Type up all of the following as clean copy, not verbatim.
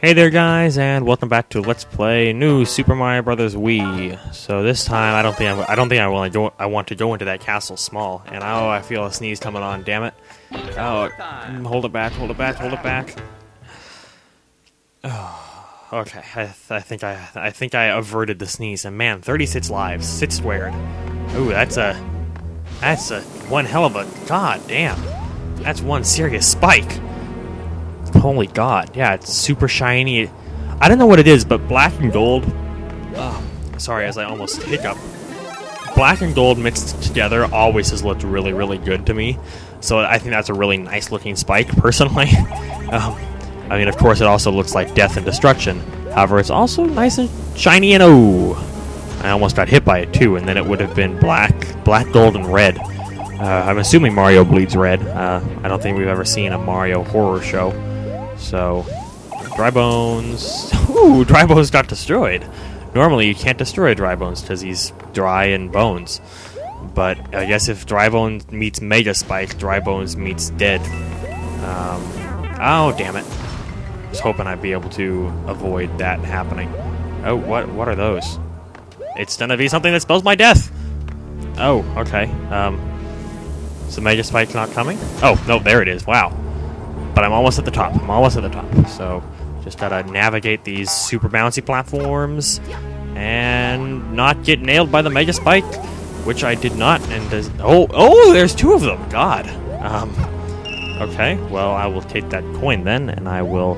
Hey there guys, and welcome back to Let's Play New Super Mario Bros. Wii. So this time, I want to go into that castle small. And oh, I feel a sneeze coming on. Damn it! Oh, hold it back, hold it back, hold it back. Oh, okay. I think I averted the sneeze. And man, 36 lives, 6 squared. Ooh, that's a one hell of a goddamn. That's one serious spike. Holy god, yeah, it's super shiny. I don't know what it is, but black and gold... sorry, as I almost hiccup. Black and gold mixed together always has looked really, really good to me. So I think that's a really nice-looking spike, personally. I mean, of course, it also looks like death and destruction. However, it's also nice and shiny and I almost got hit by it, too, and then it would have been black, gold, and red. I'm assuming Mario bleeds red. I don't think we've ever seen a Mario horror show. So, Dry Bones. Ooh, Dry Bones got destroyed. Normally, you can't destroy Dry Bones because he's dry and bones. But I guess if Dry Bones meets Mega Spike, Dry Bones meets dead. Oh, damn it! I was hoping I'd be able to avoid that happening. Oh, what are those? It's gonna be something that spells my death. Oh, okay. So Mega Spike's not coming? Oh no, there it is. Wow. But I'm almost at the top. I'm almost at the top. So, just gotta navigate these super bouncy platforms and not get nailed by the Mega Spike, which I did not. And does oh, there's two of them. God. Okay. Well, I will take that coin then, and I will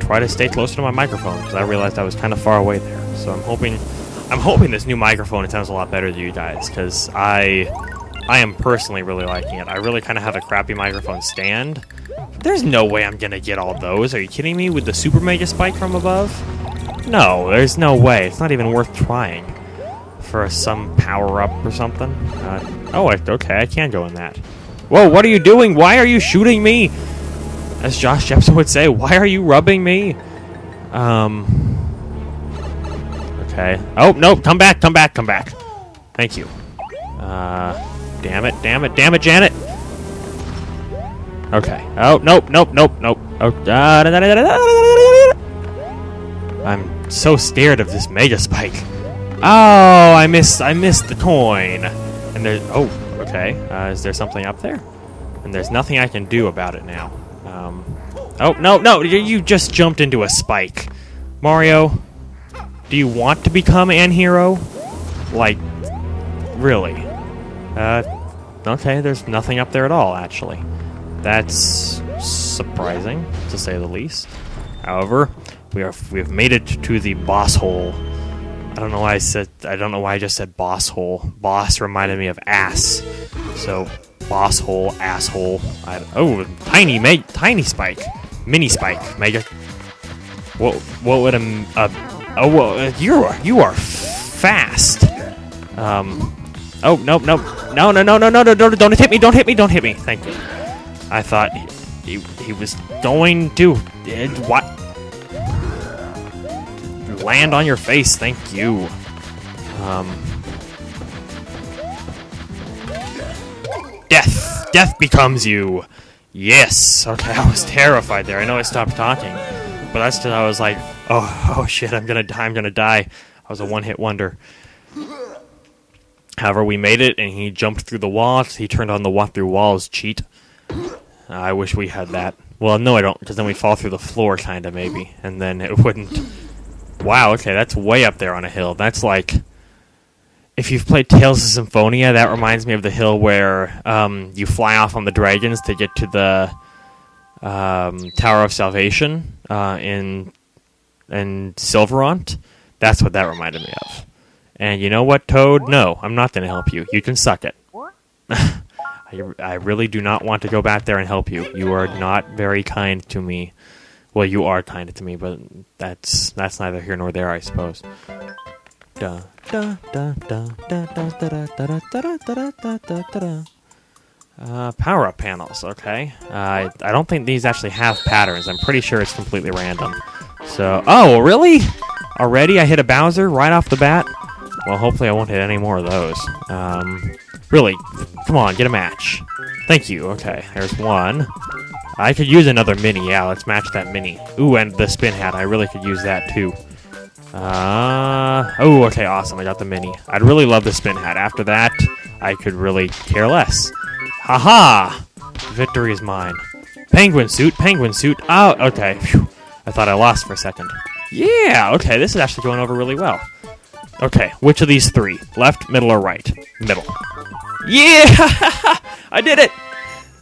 try to stay closer to my microphone because I realized I was kind of far away there. So I'm hoping this new microphone it sounds a lot better to you guys because I am personally really liking it. I really kind of have a crappy microphone stand. There's no way I'm gonna get all those. Are you kidding me? With the Super Mega Spike from above? No, there's no way. It's not even worth trying for some power-up or something. Okay, I can go in that. Whoa, what are you doing? Why are you shooting me? As Josh Jepson would say, why are you rubbing me? Okay. Oh, no, come back, come back, come back. Thank you. Damn it, damn it, damn it, Janet! Okay. Oh, nope, nope, nope, nope. Oh, I'm so scared of this Mega Spike. Oh, I missed the coin. And there's... Oh, okay. Is there something up there? And there's nothing I can do about it now. Oh, no, no! You just jumped into a spike. Mario, do you want to become an hero? Like, really? Okay, there's nothing up there at all, actually. That's surprising, to say the least. However, we have made it to the boss hole. I don't know why I just said boss hole. Boss reminded me of ass. So, boss hole, asshole. Tiny spike. Mini spike. Mega... What would oh, well, you are fast. Oh, nope, nope. No, no, no, no, no, no, don't hit me, don't hit me, don't hit me. Thank you. I thought he was going to... what? Land on your face, thank you. Death! Death becomes you! Yes! Okay, I was terrified there. I know I stopped talking. But that's because I was like, oh shit, I'm gonna die. I was a one-hit wonder. However, we made it, and he jumped through the walls. He turned on the walk-through walls cheat. I wish we had that. Well, no, I don't, because then we fall through the floor, kind of, maybe. And then it wouldn't... Wow, okay, that's way up there on a hill. That's like... If you've played Tales of Symphonia, that reminds me of the hill where you fly off on the dragons to get to the Tower of Salvation in Silverant. That's what that reminded me of. And you know what, Toad? No, I'm not going to help you. You can suck it. I really do not want to go back there and help you. You are not very kind to me. Well, you are kind to me, but that's neither here nor there, I suppose. Power-up panels, okay. I don't think these actually have patterns. I'm pretty sure it's completely random. So, oh, really? Already I hit a Bowser right off the bat? Well, hopefully I won't hit any more of those. Really, come on, get a match. Thank you. Okay, there's one. I could use another mini. Yeah, let's match that mini. Ooh, and the spin hat. I really could use that too. Oh, okay, awesome. I got the mini. I'd really love the spin hat. After that, I could really care less. Haha! Victory is mine. Penguin suit, penguin suit. Oh, okay. Phew. I thought I lost for a second. Yeah, okay, this is actually going over really well. Okay, which of these three? Left, middle, or right? Middle. Yeah! I did it!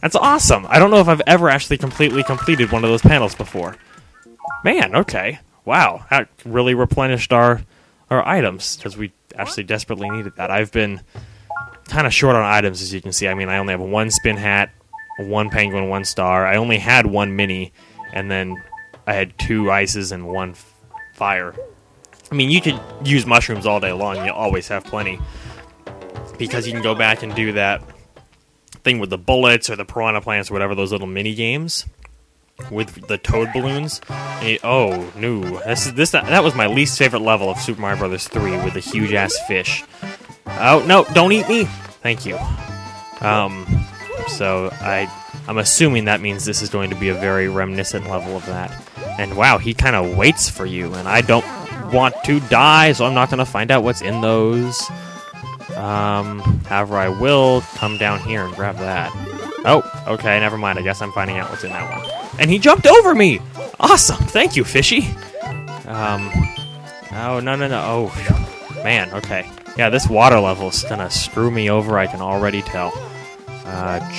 That's awesome! I don't know if I've ever actually completely completed one of those panels before. Man, okay. Wow, that really replenished our items, because we actually desperately needed that. I've been kind of short on items, as you can see. I mean, I only have one spin hat, one penguin, one star. I only had one mini, and then I had two ices and one fire. I mean, you could use mushrooms all day long. You always have plenty. Because you can go back and do that thing with the bullets or the piranha plants or whatever, those little mini games with the toad balloons. Oh, no. That was my least favorite level of Super Mario Bros. 3 with the huge-ass fish. Oh, no, don't eat me! Thank you. So, I'm assuming that means this is going to be a very reminiscent level of that. And wow, he kind of waits for you, and I don't want to die, so I'm not going to find out what's in those. However, I will come down here and grab that. Oh, okay, never mind. I guess I'm finding out what's in that one. And he jumped over me! Awesome! Thank you, fishy! Oh, no. Oh, man, okay. Yeah, this water level's going to screw me over, I can already tell.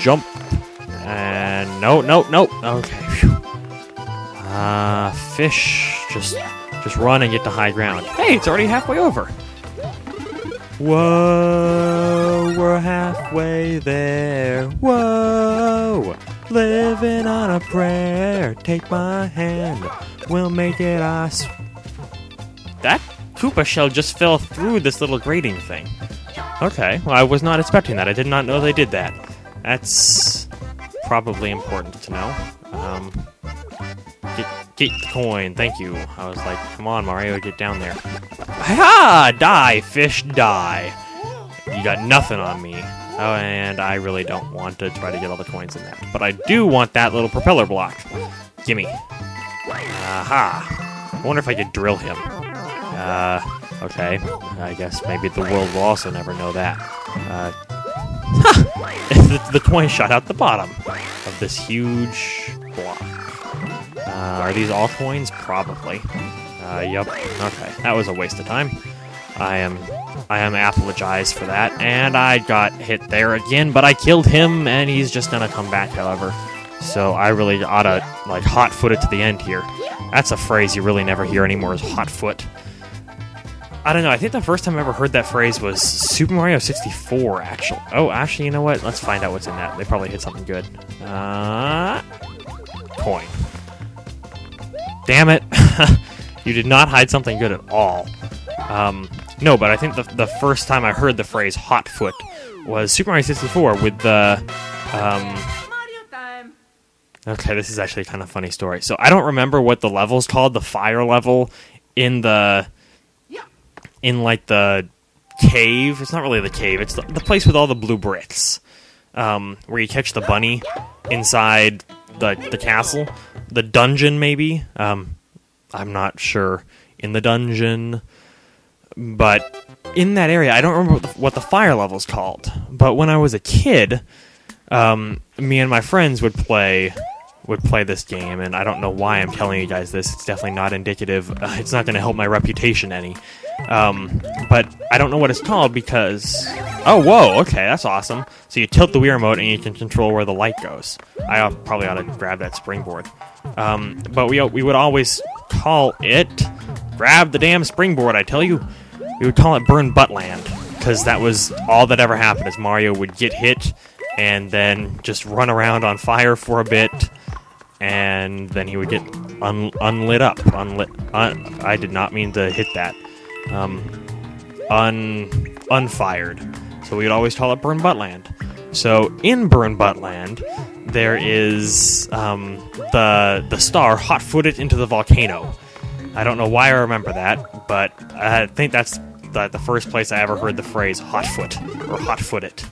Jump. And no. Okay. Phew. Fish. Just run and get to high ground. Hey, it's already halfway over. Whoa, we're halfway there. Whoa, living on a prayer. Take my hand, we'll make it us. That Koopa shell just fell through this little grating thing. Okay, well, I was not expecting that. I did not know they did that. That's probably important to know. Get the coin, thank you. I was like, come on, Mario, get down there. Ha! Die, fish, die. You got nothing on me. Oh, and I really don't want to try to get all the coins in that. But I do want that little propeller block. Gimme. Aha. I wonder if I could drill him. Okay. I guess maybe the world will also never know that. The coin shot out the bottom of this huge block. Are these all coins? Probably. Yep. Okay. That was a waste of time. I am apologized for that. And I got hit there again, but I killed him, and he's just gonna come back, however. So I really oughta, like, hot-foot it to the end here. That's a phrase you really never hear anymore, is hot-foot. I don't know, I think the first time I ever heard that phrase was Super Mario 64, actually. Oh, actually, you know what? Let's find out what's in that. They probably hit something good. Coin. Damn it. You did not hide something good at all. No, but I think the first time I heard the phrase hot foot was Super Mario 64 with the... Mario time. Okay, this is actually a kind of funny story. So I don't remember what the level's called, the fire level in the... in, like, the cave. It's not really the cave. It's the place with all the blue bricks. Where you catch the bunny inside the castle. The dungeon, maybe? I'm not sure. In the dungeon. But in that area, I don't remember what the fire level's called. But when I was a kid, me and my friends would play this game, and I don't know why I'm telling you guys this. It's definitely not indicative. It's not going to help my reputation any. But I don't know what it's called because... Oh, whoa, okay, that's awesome. So you tilt the Wii remote and you can control where the light goes. I probably ought to grab that springboard. But we would always call it... Grab the damn springboard, I tell you. We would call it Burn Buttland, because that was all that ever happened, is Mario would get hit and then just run around on fire for a bit... and then he would get unlit up. I did not mean to hit that. Unfired. So we would always call it Burn Buttland. So in Burn Buttland, there is the star hot-footed into the volcano. I don't know why I remember that, but I think that's the first place I ever heard the phrase hot-foot or hot-footed.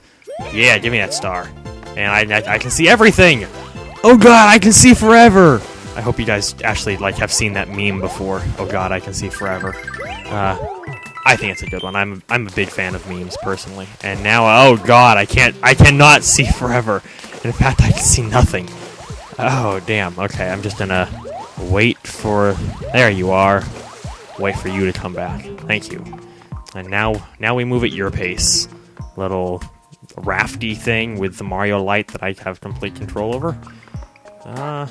Yeah, give me that star. And I can see everything! Oh god, I can see forever! I hope you guys actually like have seen that meme before. Oh god, I can see forever. I think it's a good one. I'm a big fan of memes personally. And now, oh god, I cannot see forever. In fact, I can see nothing. Oh damn. Okay, I'm just gonna wait for. There you are. Wait for you to come back. Thank you. And now we move at your pace. Little rafty thing with the Mario light that I have complete control over. I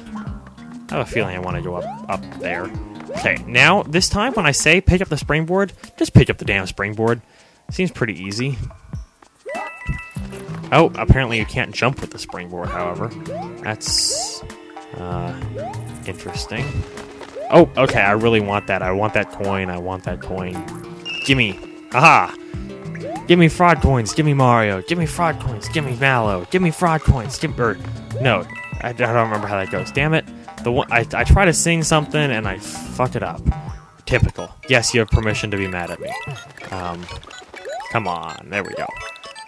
have a feeling I want to go up there. Okay, now, this time when I say pick up the springboard, just pick up the damn springboard. Seems pretty easy. Oh, apparently you can't jump with the springboard, however. That's, interesting. Oh, okay, I really want that. I want that coin. I want that coin. Gimme. Aha! Gimme fraud coins. Gimme Mario. Gimme fraud coins. Gimme Mallow. Gimme fraud coins. No, I don't remember how that goes. Damn it. The one, I try to sing something and I fuck it up. Typical. Yes, you have permission to be mad at me. Come on. There we go.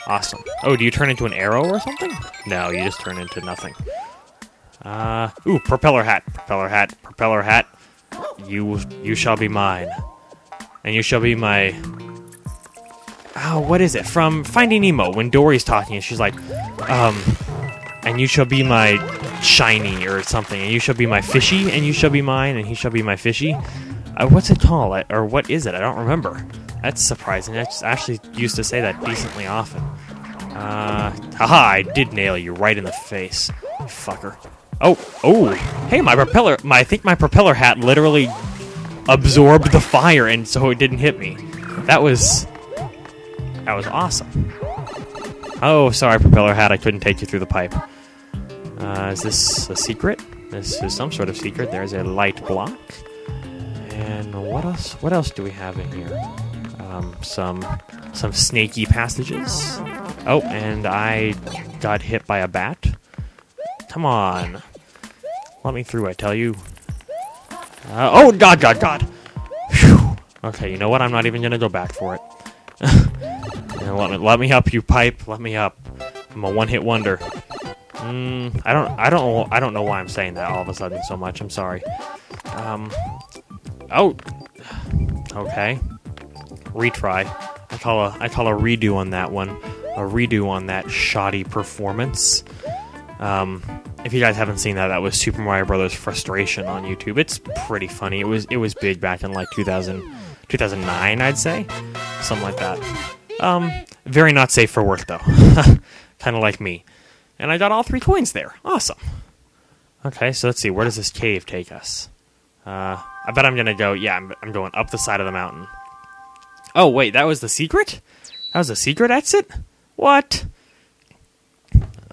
Awesome. Oh, do you turn into an arrow or something? No, you just turn into nothing. Ooh, propeller hat. Propeller hat. Propeller hat. You shall be mine. And you shall be my... Oh, what is it? From Finding Nemo, when Dory's talking and she's like, and you shall be my shiny or something, and you shall be my fishy, and you shall be mine, and he shall be my fishy. What's it called? Or what is it? I don't remember. That's surprising. I actually used to say that decently often. Haha, I did nail you right in the face. Fucker. Oh, hey, I think my propeller hat literally absorbed the fire, and so it didn't hit me. That was awesome. Oh, sorry, propeller hat, I couldn't take you through the pipe. Is this a secret? This is some sort of secret. There's a light block. And what else? What else do we have in here? Some snaky passages. Oh, and I got hit by a bat. Come on, let me through, I tell you. Oh god, god, god. Whew. Okay, you know what? I'm not even gonna go back for it. And let me up, you pipe. Let me up. I'm a one-hit wonder. I don't know why I'm saying that all of a sudden so much. I'm sorry. Oh. Okay. Retry. I call a redo on that one. A redo on that shoddy performance. If you guys haven't seen that, that was Super Mario Brothers Frustration on YouTube. It's pretty funny. It was big back in like 2009, I'd say, something like that. Very not safe for work, though. Kind of like me. And I got all 3 coins there. Awesome. Okay, so let's see. Where does this cave take us? I bet I'm going to go... Yeah, I'm going up the side of the mountain. Oh, wait. That was the secret? That was a secret exit? What?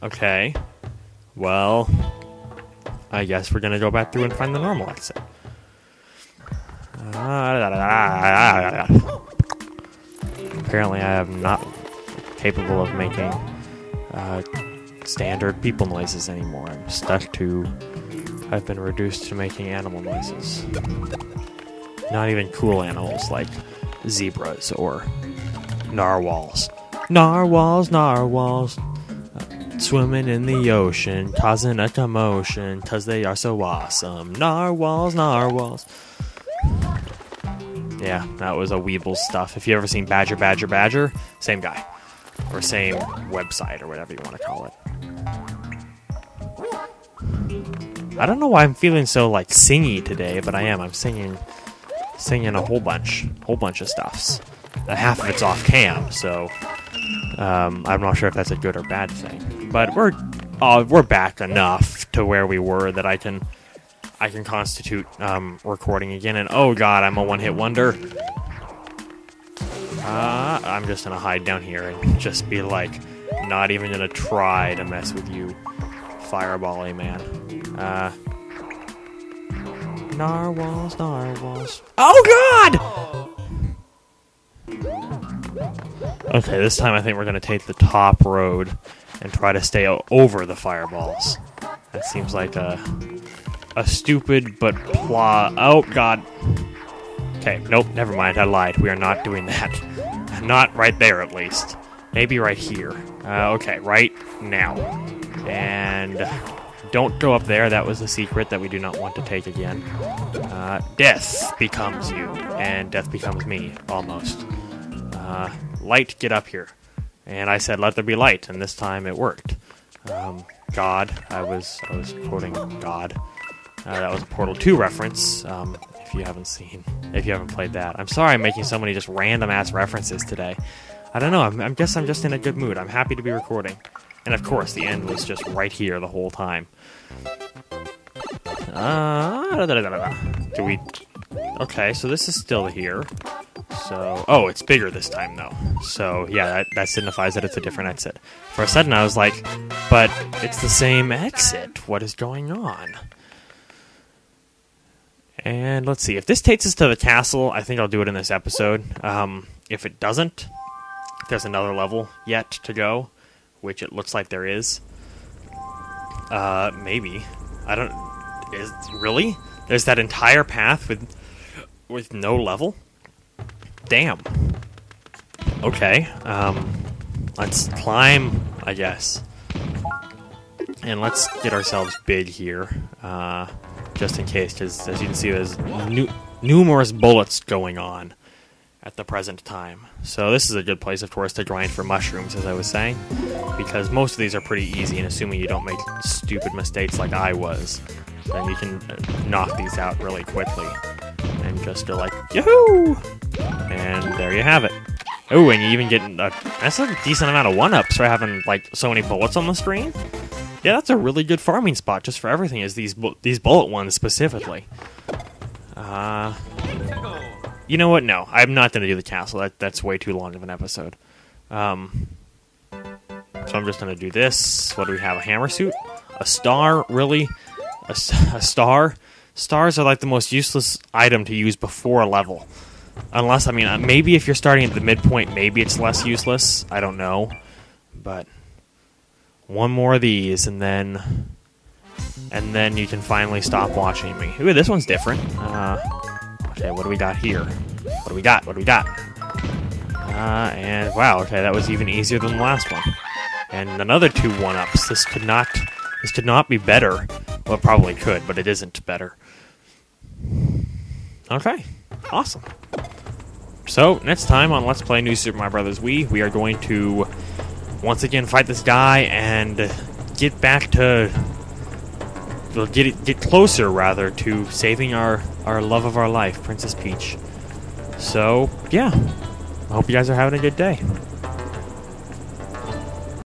Okay. Well, I guess we're going to go back through and find the normal exit. Apparently I am not capable of making standard people noises anymore. I'm stuck to... I've been reduced to making animal noises. Not even cool animals like zebras or narwhals. Narwhals, narwhals, swimming in the ocean, causing a commotion, 'cause they are so awesome. Narwhals, narwhals. Yeah, that was a Weeble stuff. If you've ever seen Badger, Badger, Badger, same guy. Or same website, or whatever you want to call it. I don't know why I'm feeling so, like, singy today, but I am. I'm singing a whole bunch of stuffs. Half of it's off cam, so I'm not sure if that's a good or bad thing. But we're back enough to where we were that I can constitute recording again, and oh god, I'm a one-hit wonder. I'm just gonna hide down here and just be like, not even gonna try to mess with you, fireball-y man. Narwhals, narwhals. Oh god! Okay, this time I think we're gonna take the top road and try to stay over the fireballs. That seems like a stupid but plot. Oh god. Okay, nope, never mind, I lied. We are not doing that. Not right there, at least. Maybe right here. Okay, right now. And Don't go up there. That was the secret that we do not want to take again. Death becomes you, and death becomes me, almost. Light, get up here. And I said, let there be light, and this time it worked. God, I was quoting God. That was a Portal 2 reference, if you haven't played that. I'm sorry I'm making so many just random-ass references today. I don't know, I guess I'm just in a good mood. I'm happy to be recording. And of course, the end was just right here the whole time. Do we... Okay, so this is still here. So... Oh, it's bigger this time, though. So, yeah, that signifies that it's a different exit. For a sudden, I was like, but it's the same exit. What is going on? And let's see. If this takes us to the castle, I think I'll do it in this episode. If it doesn't, if there's another level yet to go, which it looks like there is. Maybe. I don't... Is... Really? There's that entire path with no level? Damn. Okay. Let's climb, I guess. And let's get ourselves big here. Just in case, because as you can see, there's numerous bullets going on at the present time. So this is a good place, of course, to grind for mushrooms, as I was saying, because most of these are pretty easy, and assuming you don't make stupid mistakes like I was, then you can knock these out really quickly, and just go like, yahoo! And there you have it. Oh, and you even get, that's a decent amount of one-ups for having, like, so many bullets on the screen. Yeah, that's a really good farming spot just for everything, is these bullet ones specifically. You know what? No, I'm not going to do the castle. That's way too long of an episode. So I'm just going to do this. What do we have? A hammer suit? A star? Really? A star? Stars are like the most useless item to use before a level. Unless, I mean, maybe if you're starting at the midpoint, maybe it's less useless. I don't know. But... one more of these, and then you can finally stop watching me. Ooh, this one's different. Okay, what do we got here? What do we got? What do we got? And wow, okay, that was even easier than the last one. And another 2 1-ups. This could not be better. Well, it probably could, but it isn't better. Okay, awesome. So next time on Let's Play New Super Mario Bros. Wii, we are going to once again fight this guy and get back to... Well, get closer, rather, to saving our love of our life, Princess Peach. So, yeah. I hope you guys are having a good day.